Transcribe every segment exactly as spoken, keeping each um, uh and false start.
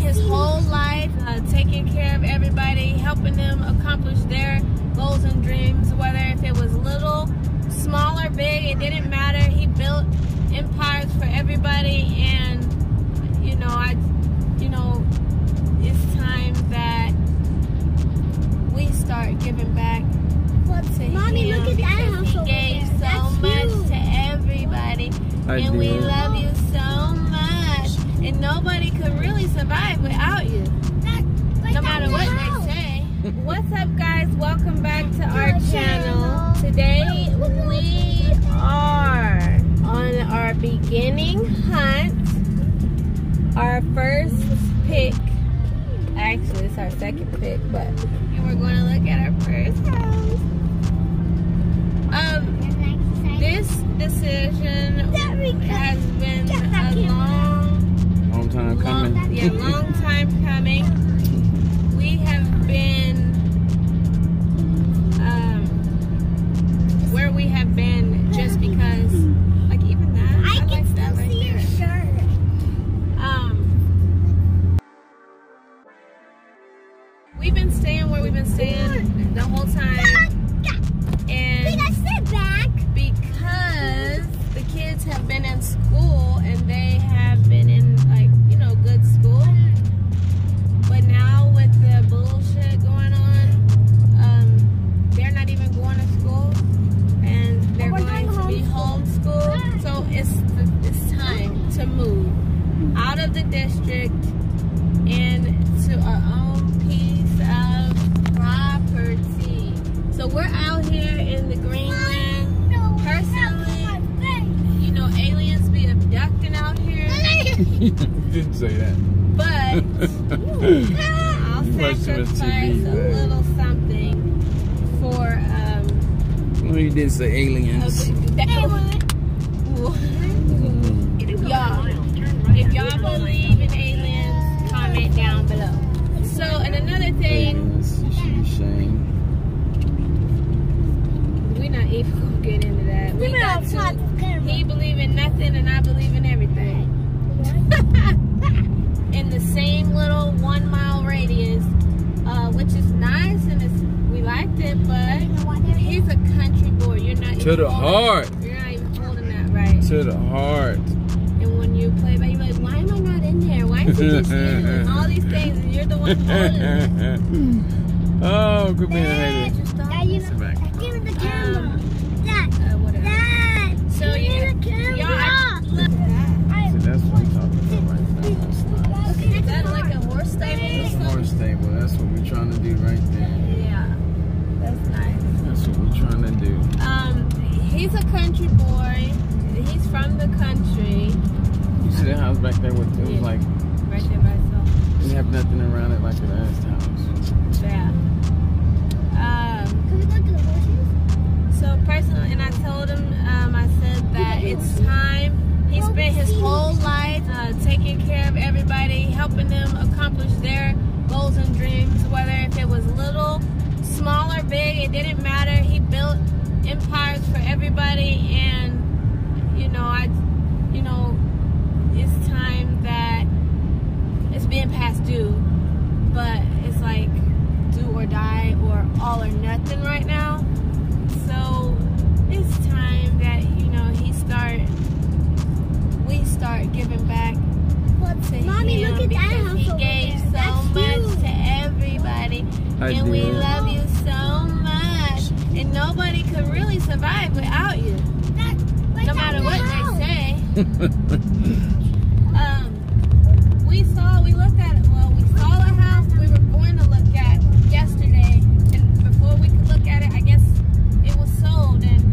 spent his whole life uh, taking care of everybody, helping them accomplish their goals and dreams, whether if it was little, small or big, it didn't matter. He built empires for everybody, and you know, I, you know, it's time that we start giving back to Mommy, him. Look at that, he gave so That's much you. to everybody, I and do. we love you so much. And nobody could really survive without you, that, like no matter what house. they say. What's up, guys? Welcome back to our channel. Today we are on our beginning hunt. Our first pick. Actually, it's our second pick, but and we're going to look at our first house. Um, this decision has been a long, long time coming. Long, yeah, long time coming. We have been um, where we have been just because, like even that. I, I can like still that right see your shirt. Um, we've been staying where we've been staying the whole time. Have been in school, and they have been in, like, you know, good school, but now with the bullshit going on, um, they're not even going to school, and they're going, going to be homeschooled, so it's, it's time to move out of the district and to our own piece of property. So we're out here in the Greenland, personally. Ducking out here. You didn't say that. But I'll sacrifice a little something for um well, you did say aliens. Y'all, if y'all believe in aliens, comment down below. So and another thing, we're not even gonna get into that. We got to He believe in nothing, and I believe in everything. In the same little one-mile radius, uh, which is nice, and it's, we liked it, but he's a country boy. You're not to the heart. Holding, you're not even holding that right. To the heart. And when you play by, you're like, why am I not in there? Why is he just doing all these things, and you're the one holding it? Oh, good man. Give it the camera. So yeah, y'all actually look at that. See, that's what we're talking about right now. That's nice. Okay, is that like a horse stable? It's a horse stable. That's what we're trying to do right there. Yeah, that's nice. That's what we're trying to do. Um, he's a country boy. He's from the country. You see that house back there? With, it was yeah. like... Right there by itself. We have nothing around it like the last house. Yeah. Um, Can we go to the horses? So personally, and I told him... Um, I said that it's time. He spent his whole life uh, taking care of everybody, helping them accomplish their goals and dreams, whether if it was little, small or big, it didn't matter. He built empires for everybody, and you know, I, you know, it's time that it's being past due, but it's like do or die or all or nothing right now. So it's time that, you know, he start, we start giving back to Mommy, him look at because that he gave so That's much you. to everybody. I and do. we love you so much. And nobody could really survive without you, that, like no matter what house. they say. um, we saw, we looked at it, well, we saw a house we were born to look at yesterday. And before we could look at it, I guess it was sold, and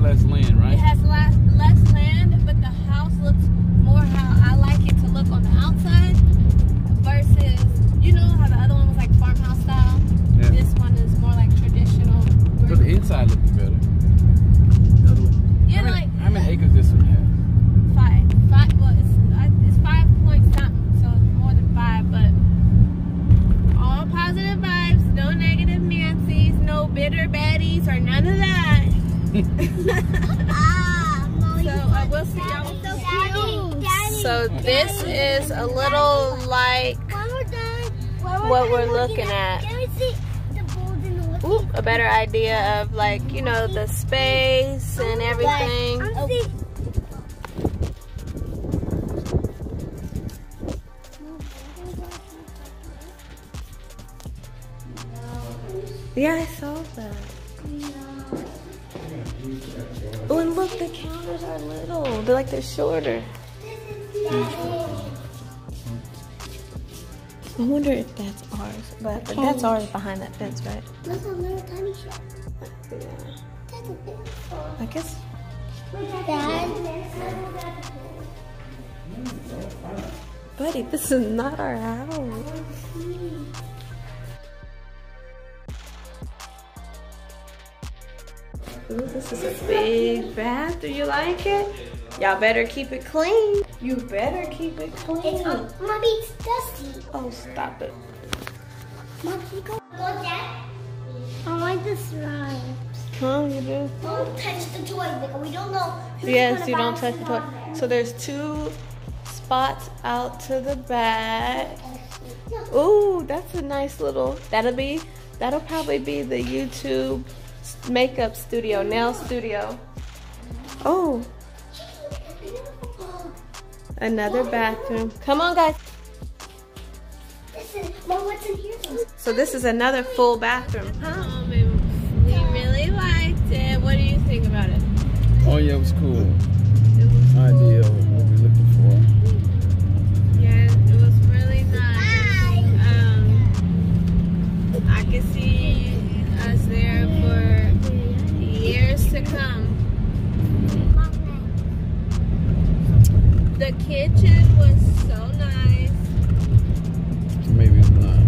less land, right? It has less, less land, but the house looks more how I like it to look on the outside versus, you know, how the other one was like farmhouse style. Yeah. This one is more like traditional. But the inside looks better. The other one. Yeah, how many, like, how many acres this one has? Five. Five, well, it's, it's five point something, so it's more than five, but all positive vibes, no negative Nancy's, no bitter baddies, or none of that. So I will see y'all. So this is a little like what we're looking at. Ooh, a better idea of like, you know, the space and everything. Yeah, I saw that. Oh, and look, the counters are little. They're like they're shorter. I wonder if that's ours, but that's ours behind that fence, right? That's a little tiny shop. Yeah. That's a big shop. I guess. Dad. Buddy, this is not our house. Ooh, this is a big bath. Do you like it? Y'all better keep it clean. You better keep it clean. It's, um, Mommy, it's dusty. Oh, stop it. Mommy, go. Go, Dad. I want the slimes. Oh, you do? Don't touch the toy because we don't know who's yes, gonna you don't touch the toy. There. So there's two spots out to the back. Ooh, that's a nice little. That'll be. That'll probably be the YouTube makeup studio, nail studio. Oh. Another bathroom. Come on, guys. This is, well, what's in here? So this is another full bathroom, huh? Oh, we really liked it. What do you think about it? Oh yeah, it was cool. It was cool. Ideal. What we looking for. Yeah, it was really nice. Um, I can see us there for years to come. The kitchen was so nice. Maybe it's not.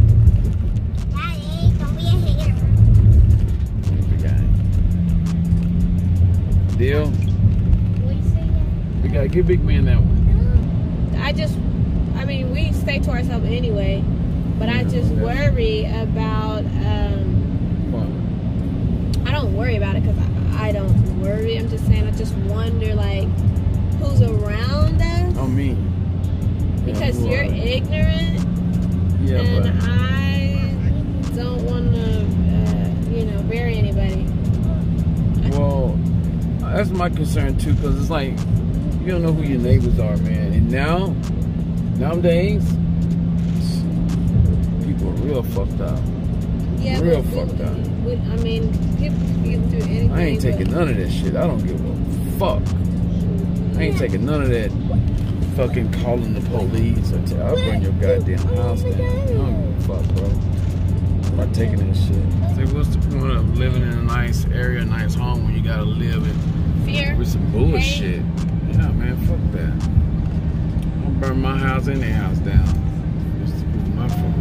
Daddy, don't be a hater. We got it. Deal? What do you say, Dad? We got to give Big Man that one. No. I just, I mean, we stay to ourselves anyway, but yeah, I just yeah. worry about, um, what? I don't worry about it because I, I don't worry. I'm just saying, I just wonder, like, who's around us? Oh, me. Because yeah, you're I? ignorant, yeah, and but. I don't want to, uh, you know, bury anybody. Well, that's my concern too, because it's like you don't know who your neighbors are, man. And now, nowadays, people are real fucked up. Yeah, real fucked up. We, I mean, people can do anything. I ain't taking none of this shit. I don't give a fuck. I ain't taking none of that fucking calling the police. Or t I'll bring your goddamn house down. I don't give a fuck, bro. I'm not taking that shit. See, what's the point of living in a nice area, a nice home when you gotta live in fear with some bullshit? Hey. Yeah, man, fuck that. I'm gonna burn my house and their house down. It's my fault.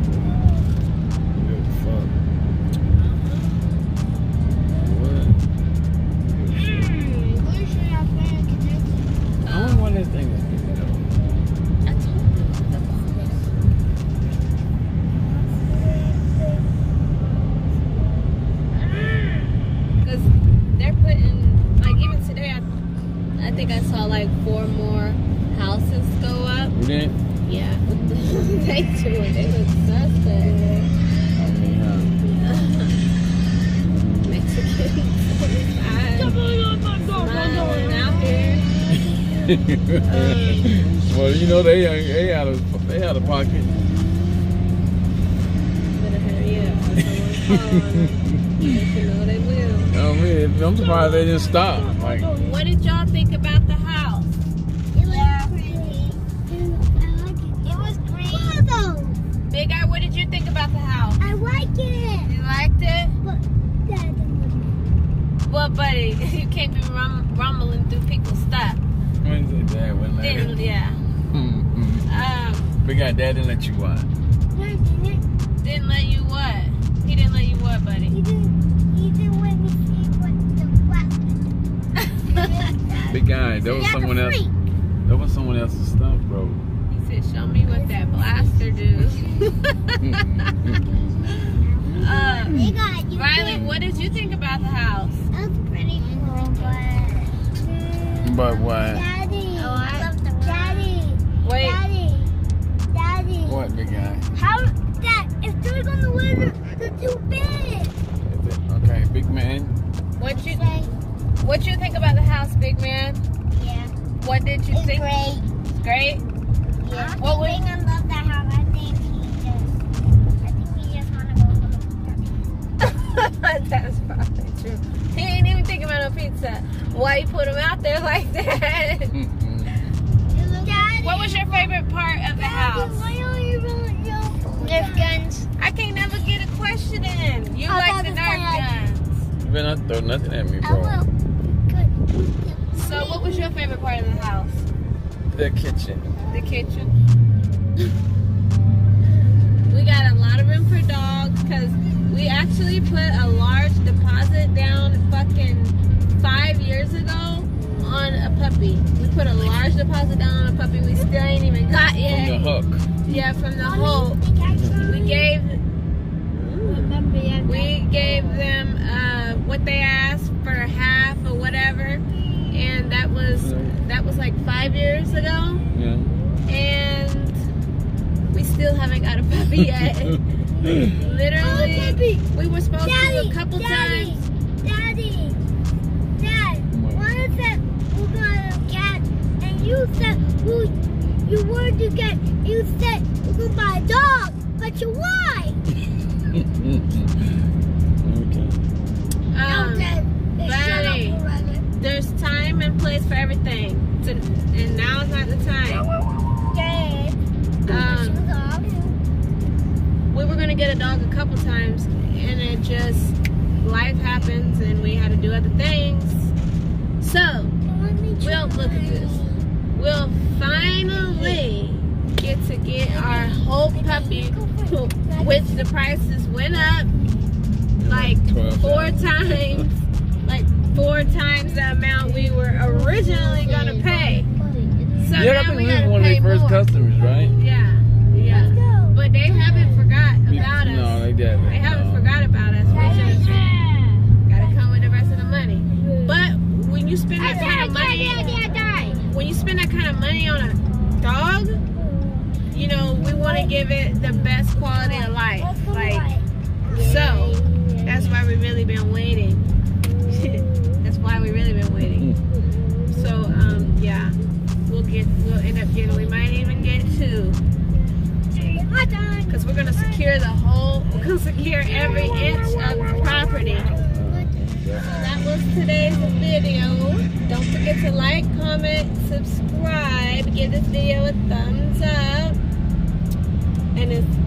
Well, you know they they out of they out of pocket. Better hurry up. You know they will. I mean, I'm surprised they didn't stop. Like, what did y'all think about the house? It was pretty. I like it. It was great. Wow. Big Eye, what did you think about the house? I like it. You liked it? But Dad didn't like it. Well, buddy, you can't be rum rumbling through people's stuff. Wednesday, Dad wouldn't let it. Yeah. Um, Big Guy, Dad didn't let you what? No, he didn't. Didn't let you what? He didn't let you what, buddy? He didn't, he didn't let me see what the what. Big Guy, there was someone else. That was someone else's stuff, bro. He said, show me what that blaster do. uh, Big Guy, Riley, what did you think about the house? That was pretty cool. But what? Daddy. Oh, I love the Daddy. Wait. Daddy. Daddy. What, big guy? How? Dad, if Joy's on the window, they're too big. Is it? Okay, big man. What you? What you think about the house, big man? Yeah. What did you it's think? Great. It's great. Yeah. I what think Bingham loved that house. I think he just. I think he just want to go for the pizza. That's probably true. He ain't even thinking about no pizza. Why you put him out there like that? Daddy, what was your favorite part of the Daddy, house? Why are you really nerf guns. I can't never get a question in. You I like the nerf guns. You better not throw nothing at me, bro. I will. Good. So, what was your favorite part of the house? The kitchen. The kitchen. We got a lot of room for dogs because we actually put a large deposit down fucking five years ago on a puppy. We put a large deposit down on a puppy we still ain't even got yet. From the hook. Yeah, from the hook. We gave we gave them uh, what they asked for, half or whatever, and that was that was like five years ago. Yeah. And we still haven't got a puppy yet. Literally, oh, puppy. We were supposed Daddy, to a couple Daddy, times. Daddy, Dad, one said we're gonna get, and you said we. You wanted to get, you said you could buy a dog, but you why? Okay. Um, buddy, there's time and place for everything, to, and now is not the time. Dad, um, we were gonna get a dog a couple times, and it just life happens, and we had to do other things. So we'll look at this. We'll finally get to get our whole puppy, which the prices went up like four times, like four times the amount we were originally gonna pay. So yeah, now we gotta one pay of their first more. Customers, right? Yeah, yeah. But they haven't forgot about us. No, they didn't. They haven't no. forgot about us. We just gotta come with the rest of the money. But when you spend that kind of money. When you spend that kind of money on a dog, you know, we want to give it the best quality of life. Like, so, that's why we've really been waiting. That's why we've really been waiting. So, um, yeah, we'll get, we'll end up getting, we might even get two. Because we're going to secure the whole, we're going to secure every inch of the property. So that was today's video. Don't forget to like, comment, subscribe, give this video a thumbs up, and it's